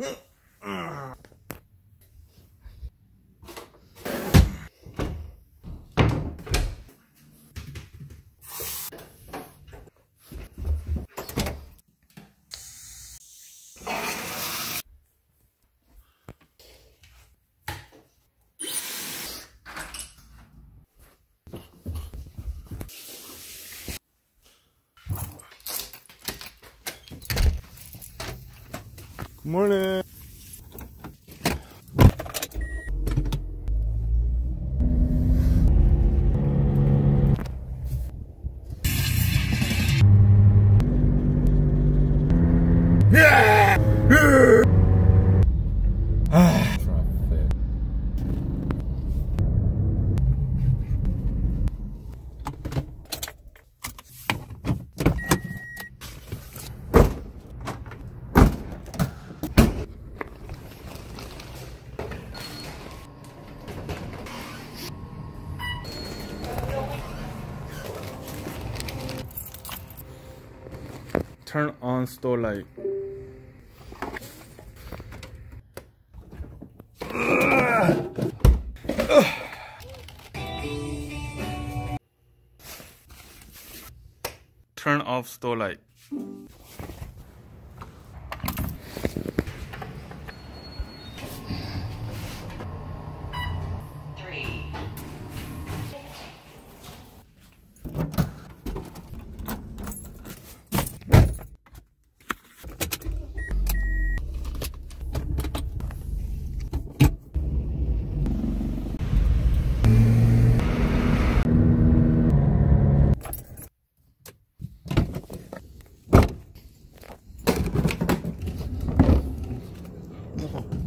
Morning. Turn on store light. Turn off store light. Oh.